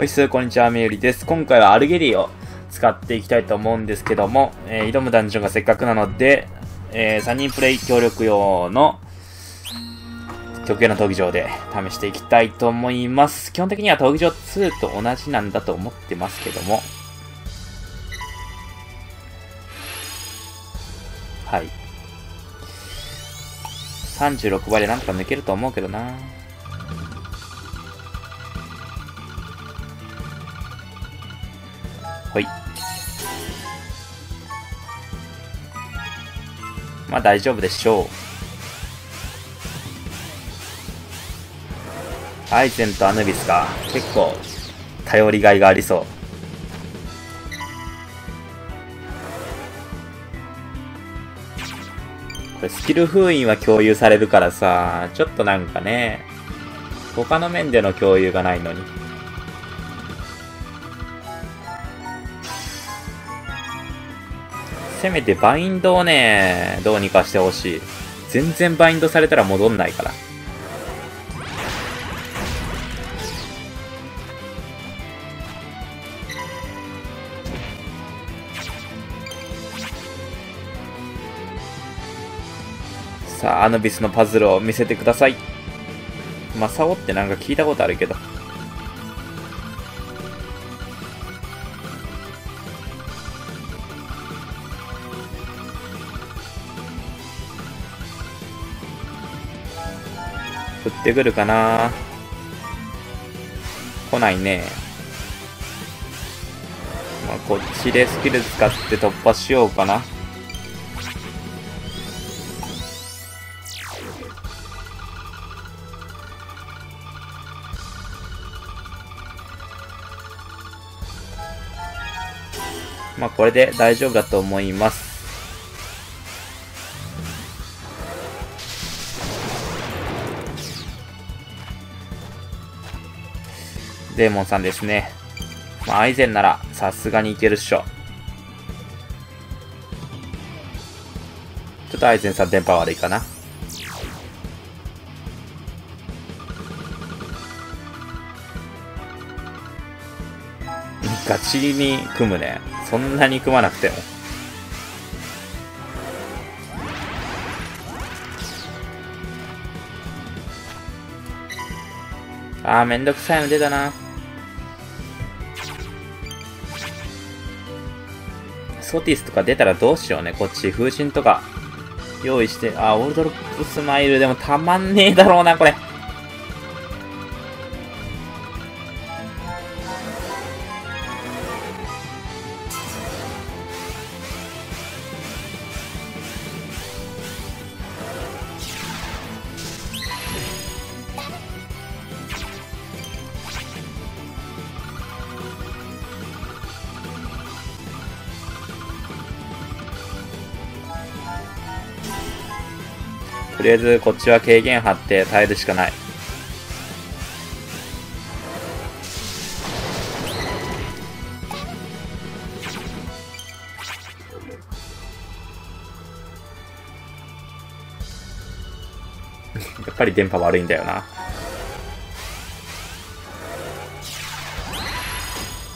おいしそう、こんにちは、みゆりです。今回はアルゲリーを使っていきたいと思うんですけども、挑むダンジョンがせっかくなので、3人プレイ協力用の極限の闘技場で試していきたいと思います。基本的には闘技場2と同じなんだと思ってますけども。はい。36倍でなんとか抜けると思うけどな。ほい。まあ大丈夫でしょう。アイゼンとアヌビスが結構頼りがいがありそう。これスキル封印は共有されるからさ、ちょっとなんかね、他の面での共有がないのに。せめてバインドをね、どうにかしてほしい。全然バインドされたら戻んないから。さあ、アヌビスのパズルを見せてください。マサオってなんか聞いたことあるけど。振ってくるかな。来ないね。まあ、こっちでスキル使って突破しようかな。まあこれで大丈夫だと思います。デーモンさんですね。まあアイゼンならさすがにいけるっしょ。ちょっとアイゼンさん電波悪いかな。ガチに組むね。そんなに組まなくても。あー、めんどくさいの出たな。ソティスとか出たらどうしようね。こっち風神とか用意して、あー、オールドロップスマイルでもたまんねえだろうなこれ。とりあえずこっちは軽減張って耐えるしかない。やっぱり電波悪いんだよな。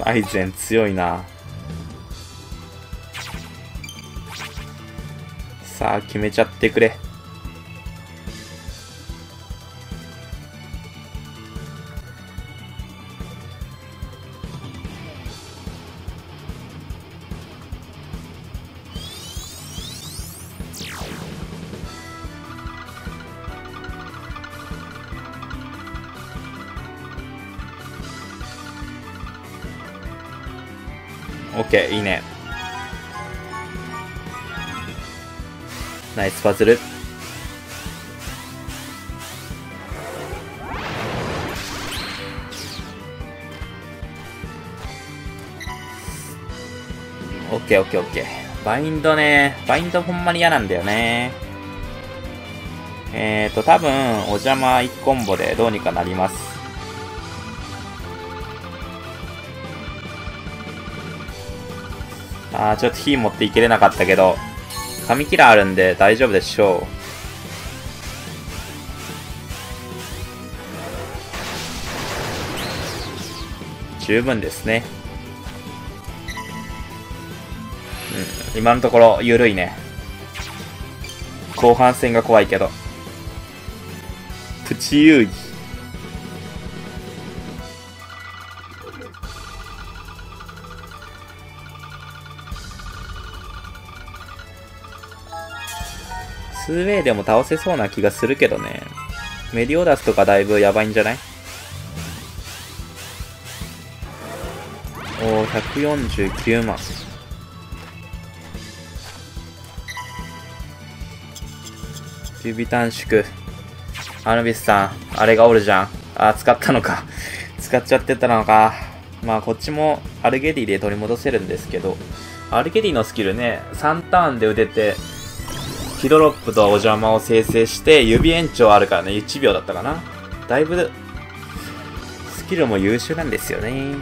アイゼン強いな。さあ決めちゃってくれ。オッケー、いいね。ナイスパズル。オッケーオッケーオッケー。バインドね。バインドほんまに嫌なんだよね。多分お邪魔1コンボでどうにかなります。ああ、ちょっと火持っていけれなかったけど、紙キラーあるんで大丈夫でしょう。十分ですね。うん、今のところ緩いね。後半戦が怖いけど。プチ遊戯。スーウェイでも倒せそうな気がするけどね。メリオダスとかだいぶやばいんじゃない？おお、149万。指短縮。アヌビスさん、あれがおるじゃん。あー、使ったのか。使っちゃってたのか。まあ、こっちもアルゲディで取り戻せるんですけど、アルゲディのスキルね、3ターンで打てて、ヒドロップとお邪魔を生成して、指延長あるからね、1秒だったかな。だいぶ、スキルも優秀なんですよね。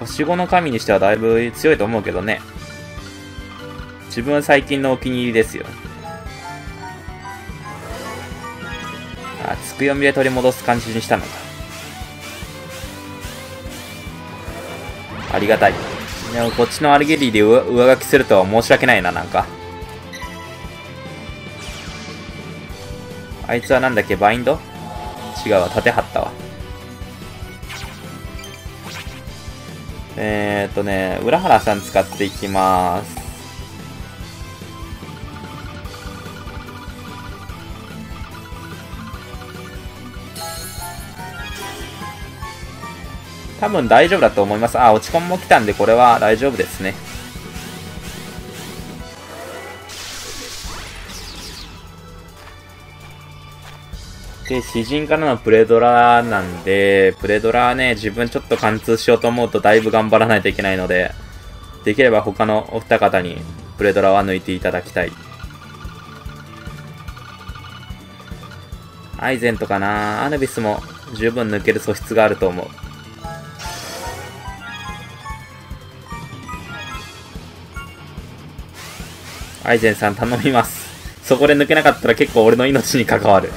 星5の神にしてはだいぶ強いと思うけどね。自分最近のお気に入りですよ。あ、つく読みで取り戻す感じにしたのか。ありがたい。でもこっちのアルゲディで上書きすると申し訳ないな、なんか。あいつはなんだっけ、バインド？違うわ、盾張ったわ。浦原さん使っていきます。多分大丈夫だと思います。あ、落ち込みも来たんで、これは大丈夫ですね。で、詩人からのプレドラなんで、プレドラね、自分ちょっと貫通しようと思うとだいぶ頑張らないといけないので、できれば他のお二方にプレドラは抜いていただきたい。アイゼントかな？アヌビスも十分抜ける素質があると思う。アイゼンさん頼みます。そこで抜けなかったら結構俺の命に関わる。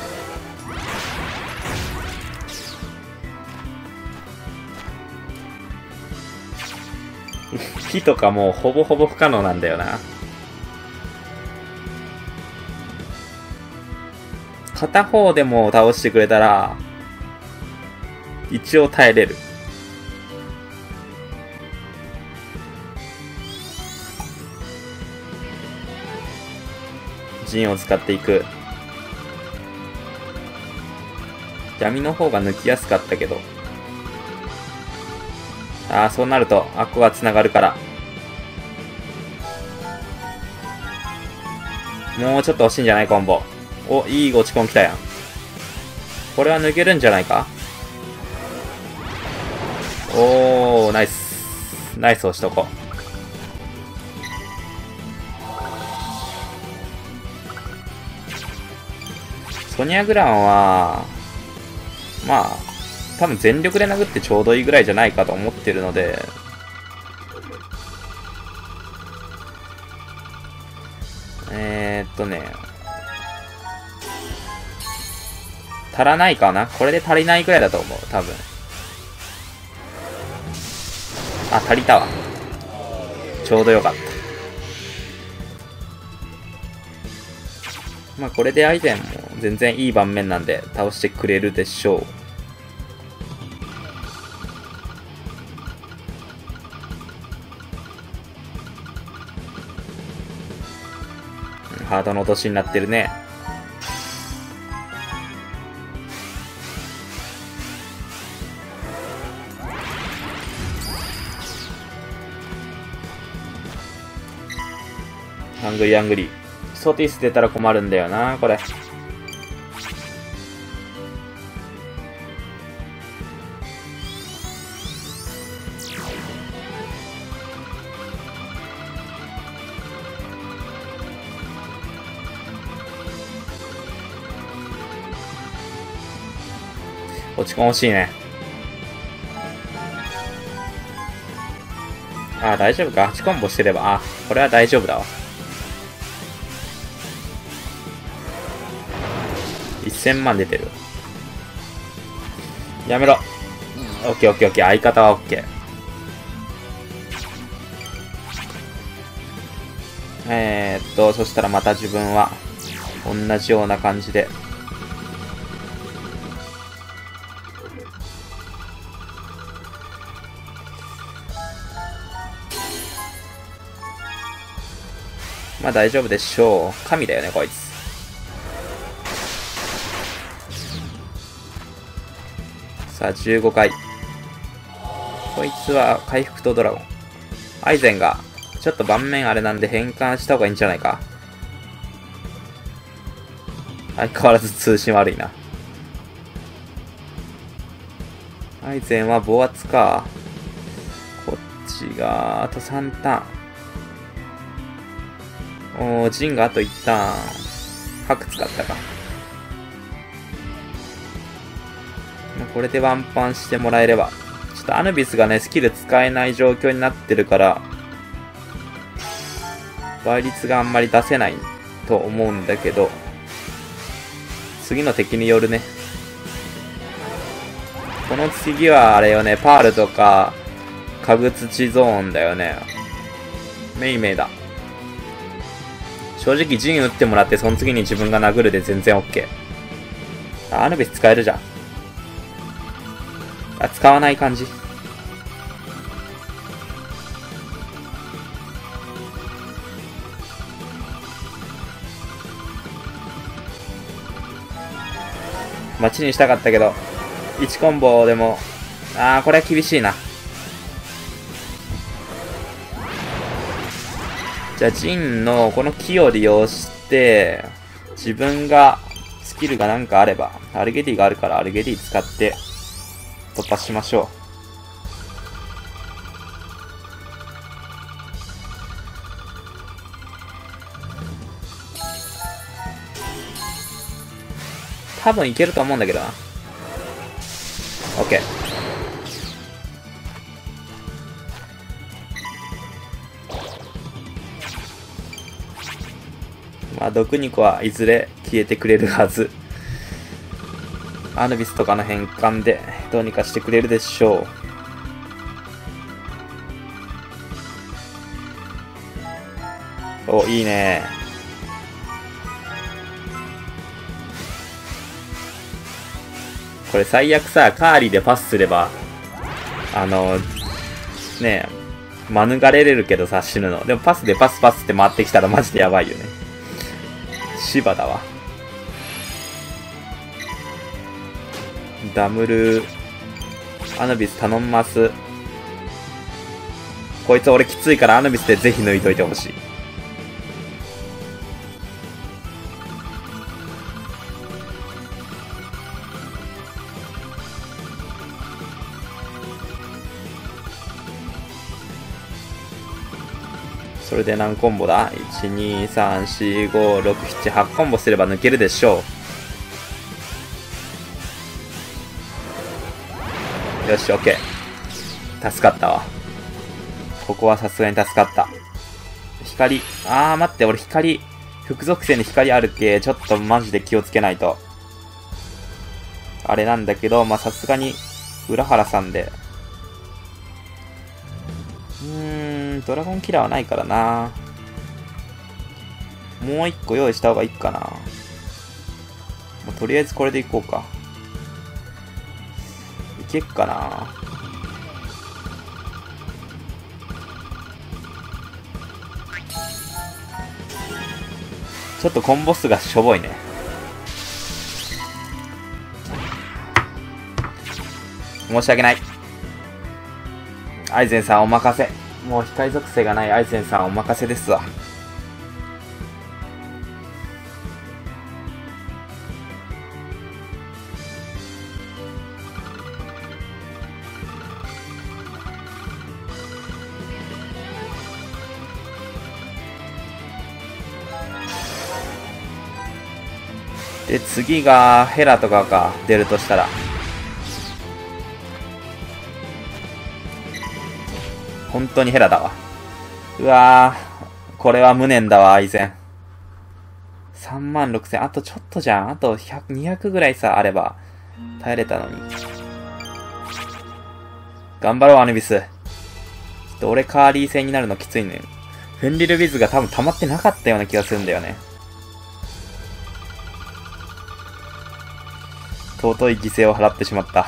火とかもうほぼほぼ不可能なんだよな。片方でも倒してくれたら、一応耐えれる。陣を使っていく。闇の方が抜きやすかったけど、ああ、そうなるとアクはつながるから、もうちょっと欲しいんじゃない？コンボ。お、いい落ち込んきたやん。これは抜けるんじゃないか。おお、ナイスナイス。押しとこう。ソニアグランは、まあ、多分全力で殴ってちょうどいいぐらいじゃないかと思ってるので、足らないかな？これで足りないぐらいだと思う、多分。あ、足りたわ。ちょうどよかった。まあ、これでアイゼンも全然いい盤面なんで倒してくれるでしょう。ハートの落としになってるね。ハングリーハングリー。ソティス出たら困るんだよな、これ。落ち込ん欲しいね。ああ、大丈夫か。8コンボしてれば、あ、これは大丈夫だわ。1000万出てる。やめろ。オッケーオッケーオッケー。相方はオッケー。そしたらまた自分は同じような感じで。まあ大丈夫でしょう。神だよね、こいつ。さあ、15回。こいつは回復とドラゴン。アイゼンが、ちょっと盤面あれなんで変換した方がいいんじゃないか。相変わらず通信悪いな。アイゼンは暴圧か。こっちが、あと3ターン。おー、ジンがあと1ターン。白使ったか。これでワンパンしてもらえれば。ちょっとアヌビスがね、スキル使えない状況になってるから、倍率があんまり出せないと思うんだけど、次の敵によるね。この次はあれよね、パールとか、カグツチゾーンだよね。メイメイだ。正直陣打ってもらって、その次に自分が殴るで全然 OK。アヌビス使えるじゃん。あ、使わない感じ。待ちにしたかったけど、1コンボでも、ああ、これは厳しいな。じゃあ、ジンのこの木を利用して、自分がスキルがなんかあれば、アルゲディがあるからアルゲディ使って、突破しましょう。多分いけると思うんだけどな。OK。まあ毒肉はいずれ消えてくれるはず。アヌビスとかの変換でどうにかしてくれるでしょう。お、いいね。これ最悪さ、カーリーでパスすればねえ免れれるけどさ、死ぬの。でもパスでパスパスって回ってきたらマジでやばいよね。芝だわ。ダムルーアヌビス頼んます。こいつ俺きついからアヌビスでぜひ抜いといてほしい。それで何コンボだ ?1234567 コンボすれば抜けるでしょう。よし、オッケー。助かったわ。ここはさすがに助かった。光。あー、待って、俺光、副属性に光あるけ、ちょっとマジで気をつけないと。あれなんだけど、まあ、さすがに、浦原さんで。ドラゴンキラーはないからな。もう一個用意した方がいいかな。まあ、とりあえずこれでいこうか。いけっかな。ちょっとコンボ数がしょぼいね。申し訳ない。アイゼンさんお任せ。もう光属性がないアイゼンさんお任せですわ。で、次がヘラとかが出るとしたら、本当にヘラだわ。うわー、これは無念だわ、アイゼン。36,000、あとちょっとじゃん。あと100、200ぐらいさ、あれば、耐えれたのに。頑張ろう、アヌビス。ちょっと俺カーリー戦になるのきついね。フンリル・ウィズが多分溜まってなかったような気がするんだよね。尊い犠牲を払ってしまった。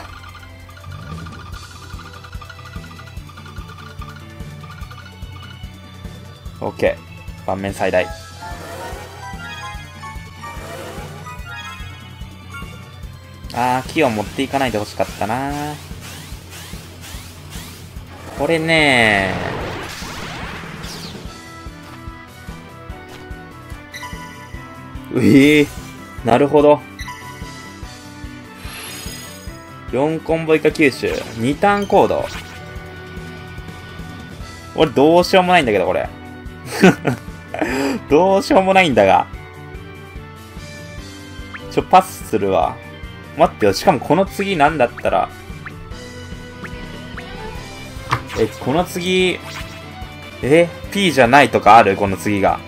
OK。盤面最大。あー、木を持っていかないでほしかったな。これねー。なるほど。4コンボ以下吸収。2ターン行動。俺どうしようもないんだけど、これ。どうしようもないんだが。パスするわ。待ってよ、しかもこの次なんだったら。この次、P じゃないとかある？この次が。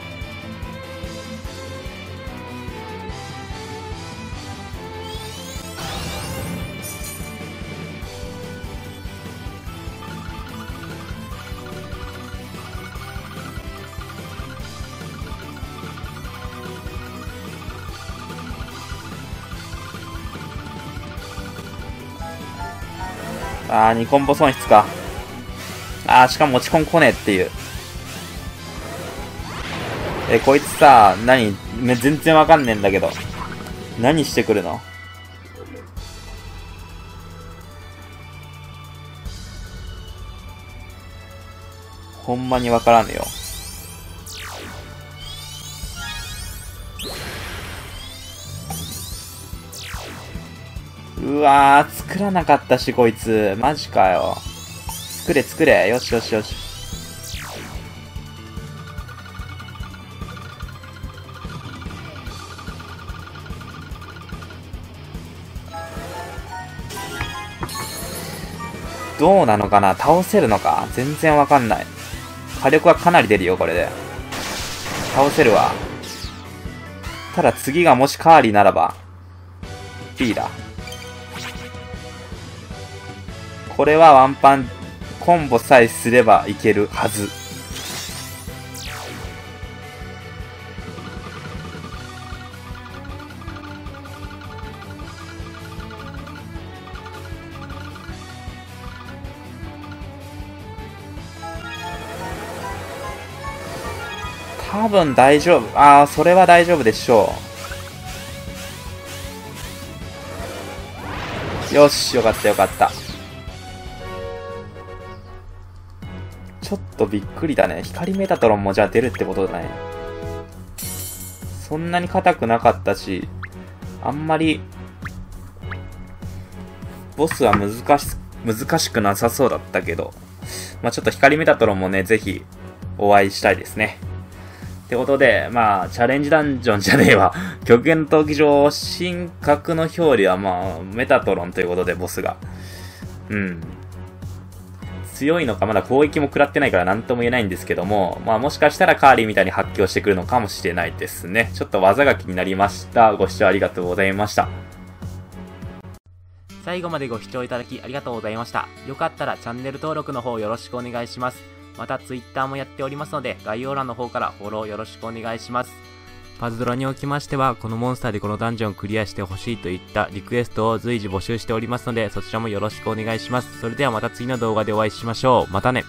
あー、2コンボ損失か。あー、しかも落ちコン来ねえっていう。こいつさ、全然わかんねえんだけど。何してくるの？ほんまにわからんよ。うわー、作らなかったし、こいつ。マジかよ。作れ、作れ。よしよしよし。どうなのかな？倒せるのか？全然わかんない。火力はかなり出るよ、これで。倒せるわ。ただ次がもしカーリーならば、P だ。これはワンパンコンボさえすればいけるはず。多分大丈夫。ああ、それは大丈夫でしょう。よし、よかったよかった。ちょっとびっくりだね。光メタトロンもじゃあ出るってことだね。そんなに硬くなかったし、あんまり、ボスは難しくなさそうだったけど、まあちょっと光メタトロンもね、ぜひお会いしたいですね。ってことで、まあチャレンジダンジョンじゃねえわ。極限の闘技場、神格の表裏はまあメタトロンということで、ボスが。うん。強いのか、まだ攻撃も食らってないから何とも言えないんですけども、まあもしかしたらカーリーみたいに発狂してくるのかもしれないですね。ちょっと技が気になりました。ご視聴ありがとうございました。最後までご視聴いただきありがとうございました。よかったらチャンネル登録の方よろしくお願いします。また Twitter もやっておりますので、概要欄の方からフォローよろしくお願いします。パズドラにおきましては、このモンスターでこのダンジョンをクリアしてほしいといったリクエストを随時募集しておりますので、そちらもよろしくお願いします。それではまた次の動画でお会いしましょう。またね。